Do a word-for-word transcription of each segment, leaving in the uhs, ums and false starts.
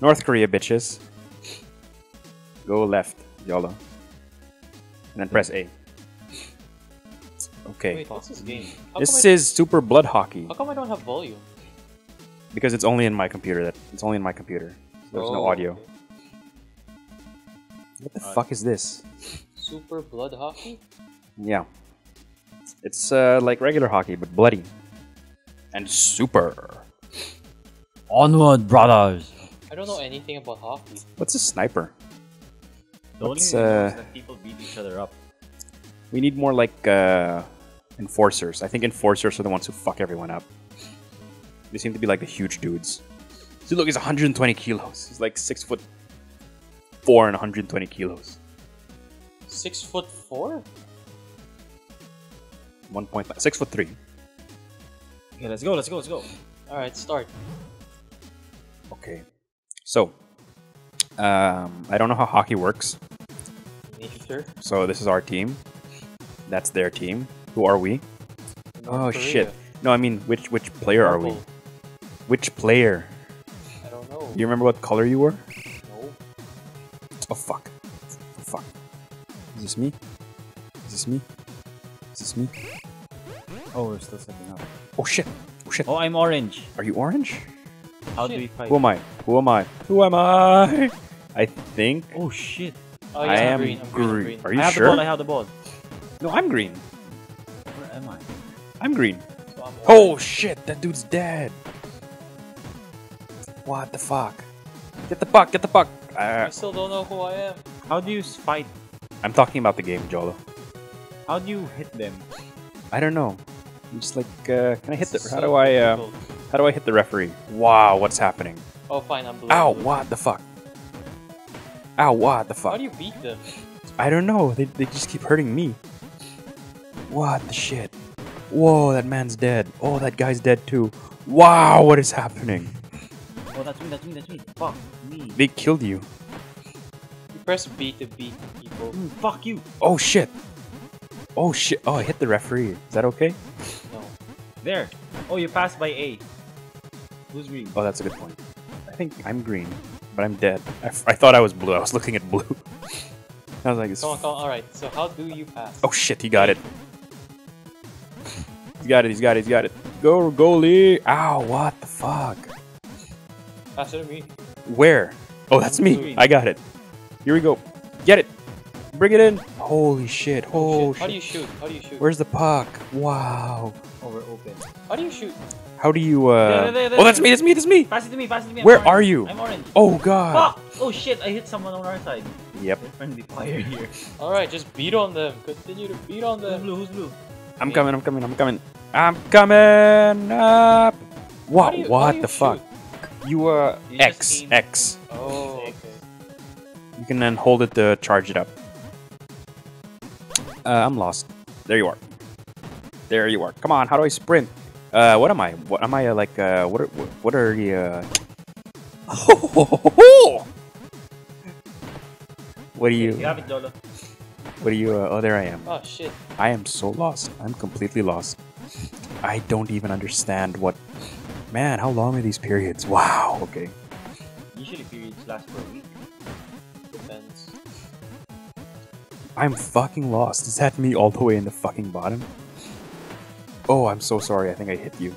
North Korea, bitches. Go left, YOLO. And then press A. Okay. Wait, what's this game? How this is Super Blood Hockey. How come I don't have volume? Because it's only in my computer. That It's only in my computer. So there's oh, no audio. Okay. What the uh, fuck is this? Super Blood Hockey? Yeah. It's uh, like regular hockey, but bloody. And super. Onward, brothers! I don't know anything about hockey. What's a sniper? The only thing uh, is that people beat each other up. We need more like uh, enforcers. I think enforcers are the ones who fuck everyone up. They seem to be like the huge dudes. See, look, he's one hundred twenty kilos. He's like six foot four and one hundred twenty kilos. Six foot four? One point five. Six foot three. Okay, let's go. Let's go. Let's go. All right, start. Okay, so um, I don't know how hockey works. Nature. So this is our team. That's their team. Who are we? North oh Korea. Shit! No, I mean which which player Purple. Are we? Which player? I don't know. Do you remember what color you were? No. Oh fuck! Oh, fuck! Is this me? Is this me? Is this me? Oh, we're still setting up. Oh shit! Oh shit! Oh, I'm orange. Are you orange? How shit. Do we fight? Who am I? Who am I? Who am I? I think. Oh shit! Oh, yeah, I am green. I'm green. green. I'm green. Are you I have sure? The ball, I have the ball. No, I'm green. Where am I? I'm green. So I'm oh shit! That dude's dead. What the fuck? Get the puck! Get the puck! Uh, I still don't know who I am. How do you fight? I'm talking about the game, Jolo. How do you hit them? I don't know. I'm just like, uh, can I hit the? So how do I? Uh, how do I hit the referee? Wow, what's happening? Oh, fine, I'm blue. Ow! Blue. What the fuck? Ow! What the fuck? How do you beat them? I don't know. They they just keep hurting me. What the shit? Whoa! That man's dead. Oh, that guy's dead too. Wow! What is happening? Oh, that's me! That's me! That's me! Fuck me! They killed you. You press B to beat people. Mm, fuck you! Oh shit! Oh shit! Oh, I hit the referee. Is that okay? No. There. Oh, you passed by A. Who's green? Oh, that's a good point. I think I'm green, but I'm dead. I, f I thought I was blue. I was looking at blue. I was like, it's. Come on, come on. All right. So how do you pass? Oh shit! He got it. He's got it. He's got it. He's got it. Go goalie! Ow! What the fuck? Pass it to me. Where? Oh, that's me. Green. I got it. Here we go. Get it. Bring it in! Holy shit! Oh, shit. Shit. How do you shoot? How do you shoot? Where's the puck? Wow! Oh, we're open. How do you shoot? How do you? Uh... There, there, there, oh, that's me! That's me! That's me! Pass it to me! Pass it to me! I'm Where orange. Are you? I'm orange. Oh god! Fuck! Oh shit! I hit someone on our side. Yep. They're friendly fire here. All right, just beat on them. Continue to beat on them. Who's blue? Who's blue? I'm okay. coming! I'm coming! I'm coming! I'm coming up! What? You, what the shoot? Fuck? You uh you X X. Oh. Okay. You can then hold it to charge it up. Uh, I'm lost. There you are. There you are. Come on. How do I sprint? Uh, what am I? What am I uh, like? Uh, what? Are, what are the? Uh... Oh! What are you? You have it, Jolo. What are you? Uh... Oh, there I am. Oh shit! I am so lost. I'm completely lost. I don't even understand what. Man, how long are these periods? Wow. Okay. Usually periods last for a week. Depends. I'm fucking lost. Is that me all the way in the fucking bottom? Oh, I'm so sorry. I think I hit you.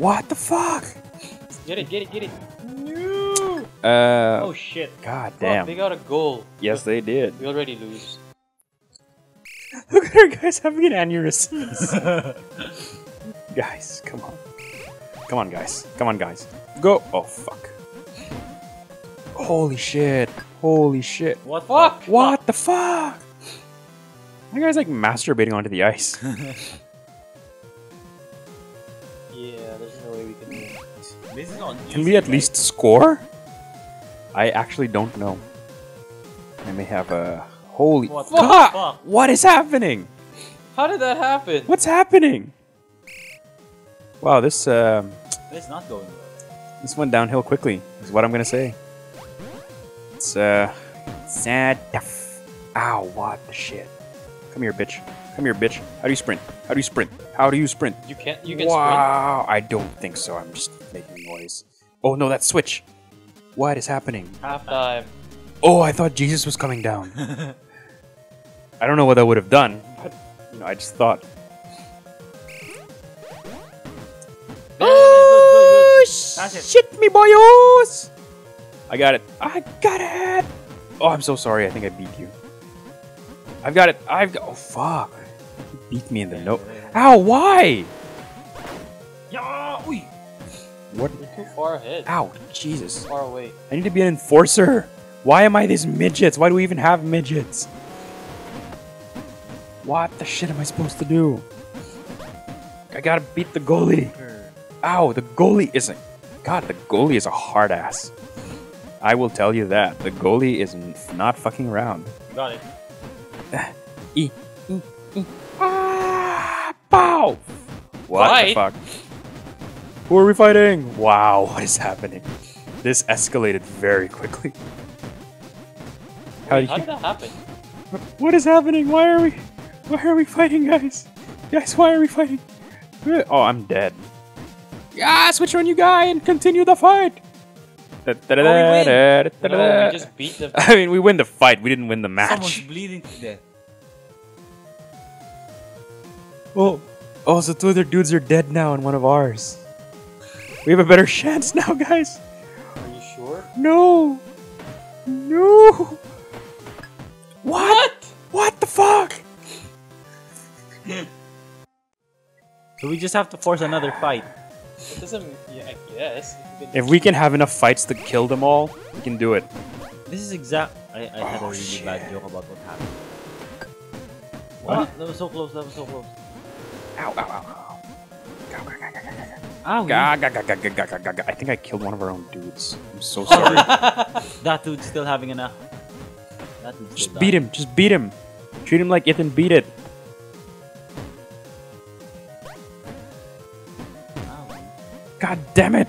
What the fuck? Get it, get it, get it. No! Uh, oh shit. God damn. Oh, they got a goal. Yes, they did. We already lose. Look at our guys having an aneurysm. Guys, come on. Come on, guys. Come on, guys. Go. Oh, fuck. Holy shit. Holy shit. What the fuck? What fuck. The fuck? That guy's like masturbating onto the ice. Yeah, there's no way we can do this. This is on Can we at right? least score? I actually don't know. I may have a... Holy... What fuck? The fuck? What is happening? How did that happen? What's happening? Wow, this... Um, it's not going well. This went downhill quickly, is what I'm gonna say. It's, uh, sad. Ow, what the shit. Come here, bitch. Come here, bitch. How do you sprint? How do you sprint? How do you sprint? You can't, you can wow. sprint. Wow, I don't think so. I'm just making noise. Oh, no, that switch. What is happening? Half time. Oh, I thought Jesus was coming down. I don't know what I would have done, but you know, I just thought. Oh, shit, me boyos! I got it. I got it! Oh, I'm so sorry. I think I beat you. I've got it. I've got. Oh, fuck. You beat me in the nose. Ow, why? Yeah, oy. What? You're too far ahead. Ow, Jesus. Too far away. I need to be an enforcer. Why am I these midgets? Why do we even have midgets? What the shit am I supposed to do? I gotta beat the goalie. Ow, the goalie isn't. God, the goalie is a hard ass. I will tell you that. The goalie is not fucking around. Got it. E, e, e. Ah, pow! What Fight. the fuck? Who are we fighting? Wow, what is happening? This escalated very quickly. How, Wait, did, how you... did that happen? What is happening? Why are we... Why are we fighting, guys? Guys, why are we fighting? Oh, I'm dead. Yeah, switch on you, guy, and continue the fight! Da, da, da, oh, da, da, da, no, we just beat the I mean, we win the fight. We didn't win the match. Someone's bleeding to death. Oh, oh! So two other dudes are dead now, and one of ours. We have a better chance now, guys. Are you sure? No, no. What? What, what the fuck? So we just have to force another fight. It doesn't, yeah, I guess. If we can have enough fights to kill them all, we can do it. This is exact. I, I oh, had a really shit. bad joke about what happened. What? Oh, that was so close, that was so close. Ow, ow, ow, ow. Go, go, go, go, go, go. Ow, go, go, go, go, go, go, go. I think I killed one of our own dudes. I'm so sorry. That dude's still having enough. That dude's Just beat dying. him, just beat him. Treat him like it and beat it. God damn it!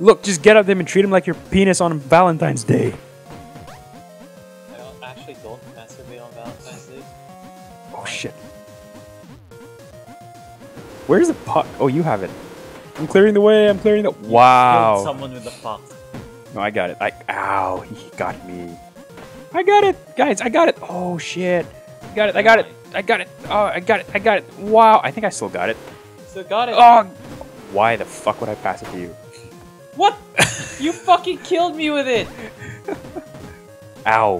Look, just get up to him and treat him like your penis on Valentine's Day. I don't, actually don't masturbate on Valentine's Day. Oh shit. Where's the puck? Oh, you have it. I'm clearing the way, I'm clearing the- Wow. You killed someone with the puck. No, I got it. I- Ow, he got me. I got it! Guys, I got it! Oh shit. I got it, I got it, I got it, oh, I got it, I got it. Wow, I think I still got it. Still got it. Oh! Why the fuck would I pass it to you? What? You fucking killed me with it! Ow.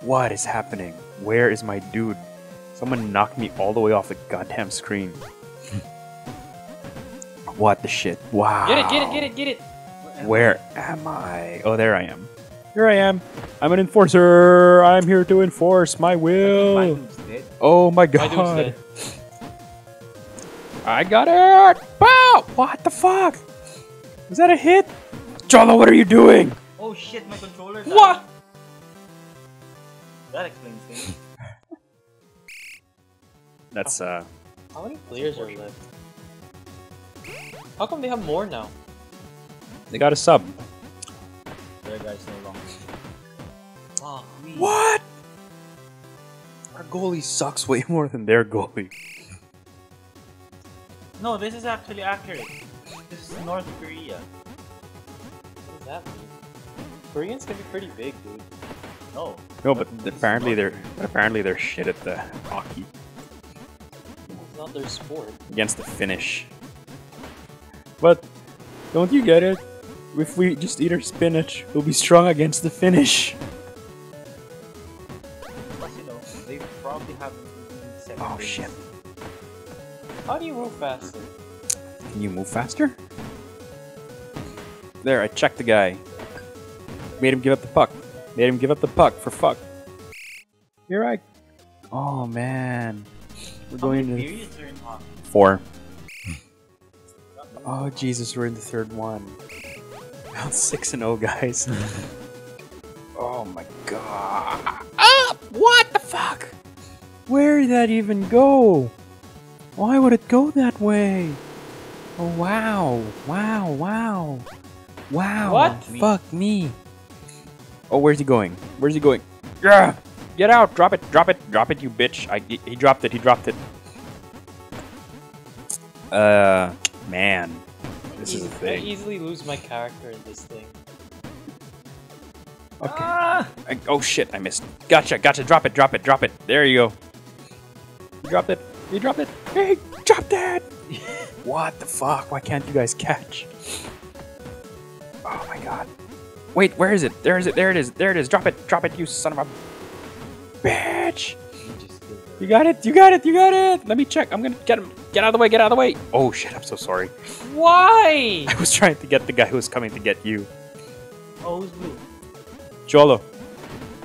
What is happening? Where is my dude? Someone knocked me all the way off the goddamn screen. What the shit? Wow. Get it, get it, get it, get it! Where am I? Oh, there I am. Here I am. I'm an enforcer. I'm here to enforce my will. My dude's dead. Oh my god. My dude's dead. I got it! Wow! What the fuck? Was that a hit? Cholo, what are you doing? Oh shit, my controller died. What? That explains things. That's uh... How many players are left? How come they have more now? They got a sub. Their guy's no longer. Oh, what? Our goalie sucks way more than their goalie. No, this is actually accurate. This is North Korea. What does that mean? Koreans can be pretty big, dude. No. No, but apparently they're apparently they're shit at the hockey. It's not their sport. Against the Finnish. But don't you get it? If we just eat our spinach, we'll be strong against the Finnish. Plus, you know, they probably haven't eaten seven Oh days. shit. How do you move faster? Can you move faster? There, I checked the guy. Made him give up the puck. Made him give up the puck for fuck. Here I... Oh, man. We're How going many to... periods are in hockey? Four. Oh, Jesus, we're in the third one. Now six and oh, guys. Oh, my God. Ah! What the fuck? Where did that even go? Why would it go that way? Oh wow, wow, wow. Wow, what? Fuck me. Oh, where's he going? Where's he going? Yeah, get out, drop it, drop it, drop it, you bitch. I, he dropped it, he dropped it. Uh, man, this I is a thing. I easily lose my character in this thing. Okay. Ah! I, oh shit, I missed. Gotcha, gotcha, drop it, drop it, drop it. There you go. You dropped it. You dropped it. Hey, drop that! What the fuck? Why can't you guys catch? Oh my god. Wait, where is it? There is it, there it is, there it is. Drop it, drop it, you son of a bitch! You got it, you got it, you got it! Let me check, I'm gonna get him. Get out of the way, get out of the way! Oh shit, I'm so sorry. Why? I was trying to get the guy who was coming to get you. Oh, who's blue? Cholo.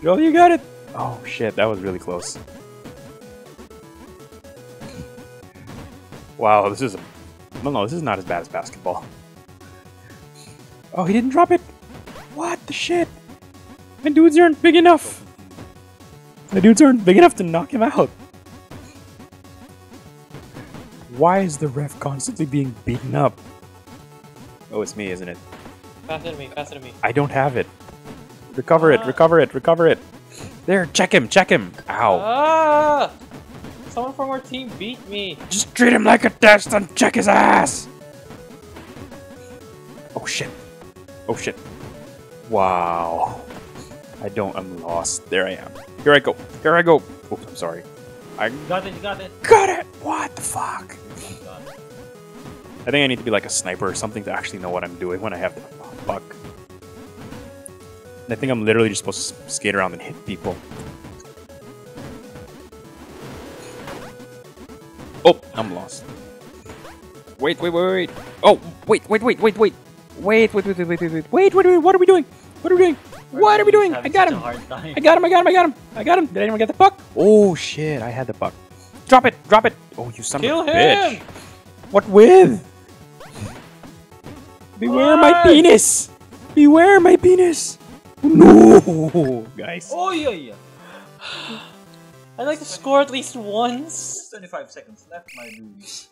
Cholo, you got it! Oh shit, that was really close. Wow, this is a... No, no, this is not as bad as basketball. Oh, he didn't drop it! What the shit? My dudes aren't big enough! My dudes aren't big enough to knock him out! Why is the ref constantly being beaten up? Oh, it's me, isn't it? Pass it to me, pass it to me. I don't have it. Recover ah. it, recover it, recover it. There, check him, check him. Ow. Ah! Someone from our team beat me. Just treat him like a test and check his ass! Oh shit. Oh shit. Wow. I don't, I'm lost. There I am. Here I go, here I go. Oops, I'm sorry. I got it, you got it. Got it! What the fuck? I think I need to be like a sniper or something to actually know what I'm doing when I have the buck. And I think I'm literally just supposed to skate around and hit people. Oh, I'm lost. Wait, wait, wait, wait. Oh, wait, wait, wait, wait, wait. Wait, wait, wait, wait, wait, wait, wait, wait, wait, wait, what are we doing? What are we doing? What are we doing? I got him. I got him, I got him, I got him. I got him. Did anyone get the puck? Oh shit, I had the puck. Drop it, drop it. Oh, you son of a bitch. What with? Beware my penis. Beware my penis. No, guys. Oh yeah, yeah. I'd like to score at least once. twenty-five seconds left, my dudes.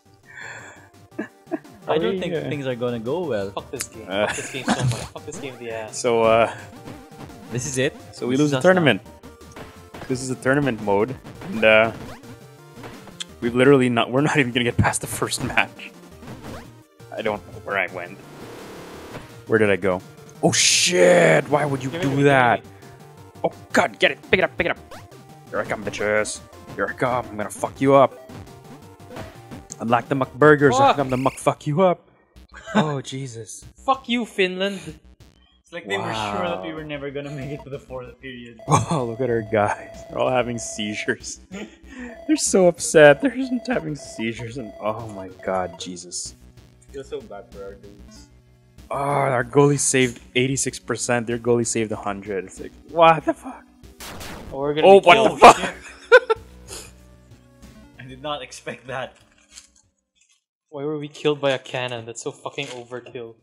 I don't think yeah. things are gonna go well. Fuck this game. Uh, Fuck this game so much. Fuck this game the ass. So, uh... this is it. So we this lose the tournament. Not. This is the tournament mode. And, uh... we've literally not... We're not even gonna get past the first match. I don't know where I went. Where did I go? Oh, shit! Why would you give do me, that? Oh, God! Get it! Pick it up! Pick it up! Here I come, bitches! Here I come! I'm gonna fuck you up! Unlike the McBurgers, fuck. I come to McFuck you up. Oh, Jesus. Fuck you, Finland. It's like wow. They were sure that we were never gonna make it to the fourth period. Oh, look at our guys. They're all having seizures. They're so upset. They're just having seizures and oh my god, Jesus. I feel so bad for our dudes. Oh, our goalie saved eighty-six percent. Their goalie saved one hundred. It's like, what the fuck? Oh, we're gonna oh what killed. the fuck? I did not expect that. Why were we killed by a cannon? That's so fucking overkill.